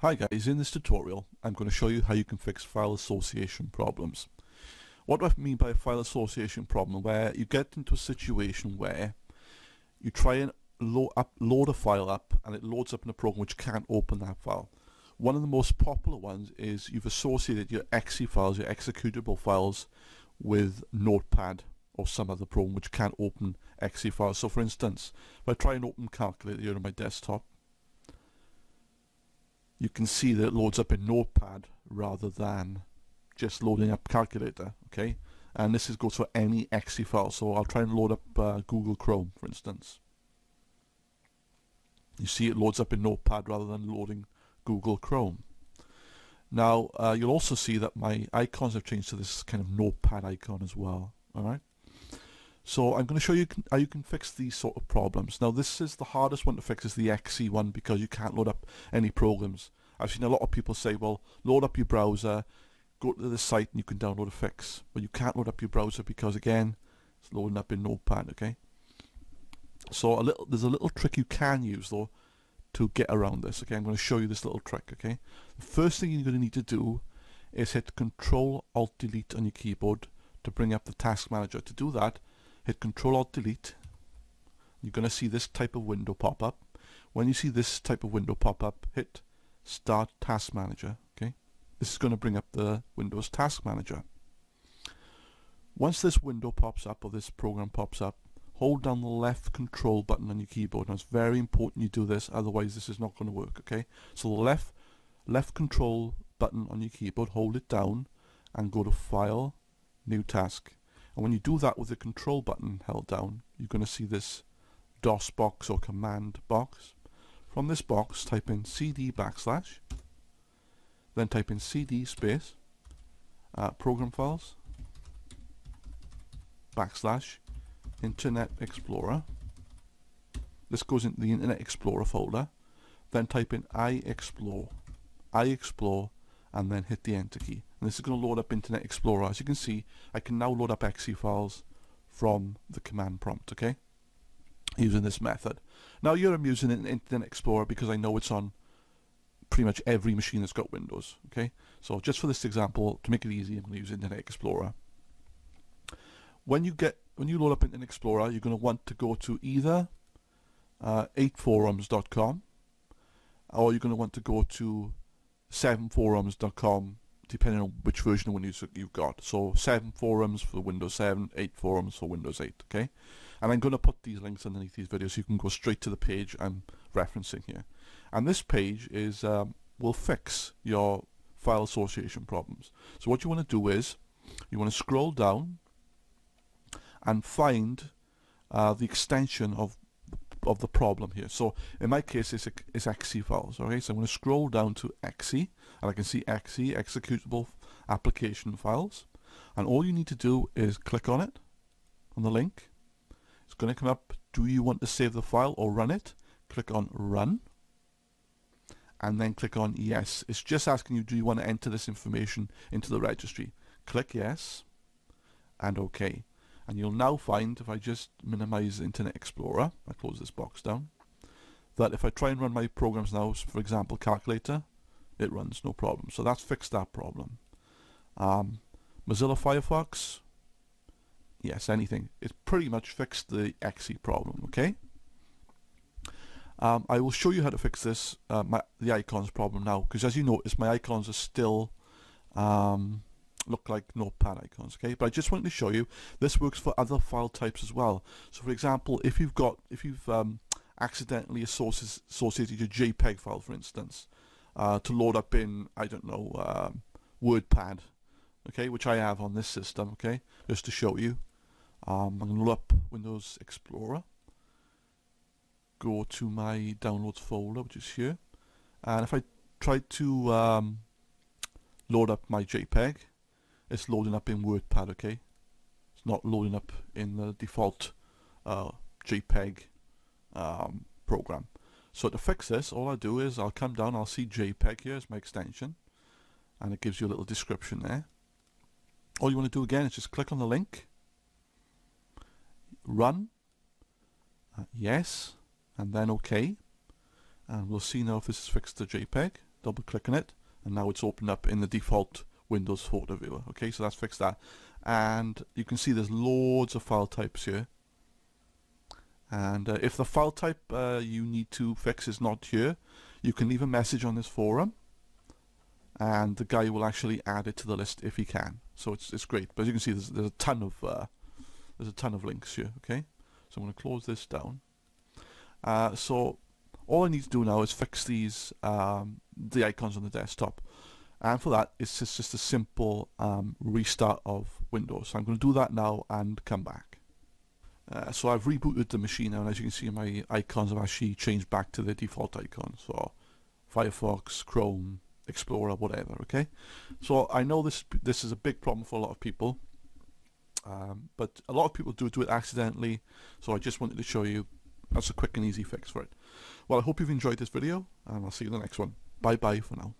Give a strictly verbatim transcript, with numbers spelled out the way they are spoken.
Hi guys, in this tutorial I'm going to show you how you can fix file association problems. What do I mean by a file association problem? Where you get into a situation where you try and load, up, load a file up and it loads up in a program which can't open that file. One of the most popular ones is you've associated your exe files, your executable files, with Notepad or some other program which can't open exe files. So for instance, if I try and open Calculator here on my desktop, you can see that it loads up in Notepad rather than just loading up Calculator, okay? And this is goes for any exe file. So I'll try and load up uh, Google Chrome, for instance. You see it loads up in Notepad rather than loading Google Chrome. Now, uh, you'll also see that my icons have changed to this kind of Notepad icon as well, all right? So I'm going to show you how you can fix these sort of problems. Now this is the hardest one to fix, is the exe one, because you can't load up any programs. I've seen a lot of people say, well, load up your browser, go to the site and you can download a fix. But you can't load up your browser because again, it's loading up in Notepad, okay? So a little, there's a little trick you can use though to get around this, okay? I'm going to show you this little trick, okay? The first thing you're going to need to do is hit Control Alt Delete on your keyboard to bring up the Task Manager. To do that, hit Control Alt Delete. You're going to see this type of window pop up. When you see this type of window pop up, hit Start Task Manager. Okay, this is going to bring up the Windows Task Manager. Once this window pops up, or this program pops up, hold down the left control button on your keyboard. Now it's very important you do this, otherwise this is not going to work. Okay, so the left left control button on your keyboard, hold it down and go to File, New Task. And when you do that with the control button held down, you're going to see this DOS box or command box. From this box, type in cd backslash, then type in cd space uh, program files backslash Internet Explorer. This goes into the Internet Explorer folder. Then type in iExplore, iExplore, and then hit the enter key. And this is going to load up Internet Explorer. As you can see, I can now load up exe files from the command prompt, okay, using this method. Now here I'm using an Internet Explorer because I know it's on pretty much every machine that's got Windows, okay? So just for this example, to make it easy, I'm going to use Internet Explorer. When you get, when you load up Internet Explorer, you're going to want to go to either uh, eight forums dot com, or you're going to want to go to seven forums dot com, depending on which version of Windows you've got. So seven forums for Windows seven, eight forums for Windows eight, okay? And I'm going to put these links underneath these videos so you can go straight to the page I'm referencing here. And this page is um, will fix your file association problems. So what you want to do is you want to scroll down and find uh, the extension of of the problem here. So in my case it's, it's exe files, okay? So I'm going to scroll down to exe, and I can see exe, executable application files, and all you need to do is click on it, on the link. It's going to come up, do you want to save the file or run it? Click on run, and then click on yes. It's just asking you, do you want to enter this information into the registry? Click yes and okay. And you'll now find, if I just minimize Internet Explorer, I close this box down, that if I try and run my programs now, for example Calculator, it runs no problem. So that's fixed that problem. Um, Mozilla Firefox, yes, anything. It's pretty much fixed the exe problem, okay? Um, I will show you how to fix this, uh, my, the icons problem now, because as you notice, my icons are still um, look like Notepad icons, okay? But I just wanted to show you this works for other file types as well. So for example, if you've got if you've um, accidentally associated your JPEG file, for instance, uh, to load up in, I don't know, um, WordPad, okay, which I have on this system, okay, just to show you. um, I'm gonna load up Windows Explorer, go to my downloads folder, which is here, and if I try to um, load up my JPEG, it's loading up in WordPad, okay? It's not loading up in the default uh, JPEG um, program. So to fix this, all I do is I'll come down, I'll see JPEG here as my extension, and it gives you a little description there. All you want to do again is just click on the link, run, uh, yes, and then okay. And we'll see now if this has fixed the JPEG. double click on it, and now it's opened up in the default Windows photo viewer. Okay, so that's fixed that, and you can see there's loads of file types here, and uh, if the file type uh, you need to fix is not here, you can leave a message on this forum and the guy will actually add it to the list if he can. So it's, it's great, but as you can see there's, there's a ton of uh, there's a ton of links here. Okay, so I'm going to close this down. Uh, so all I need to do now is fix these um, the icons on the desktop, and for that it's just, just a simple um, restart of Windows. So I'm going to do that now and come back. Uh, so I've rebooted the machine now, and as you can see my icons have actually changed back to their default icons, so Firefox, Chrome, Explorer, whatever. Okay, so I know this this is a big problem for a lot of people, um, but a lot of people do do it accidentally, so I just wanted to show you that's a quick and easy fix for it. Well, I hope you've enjoyed this video, and I'll see you in the next one. Bye bye for now.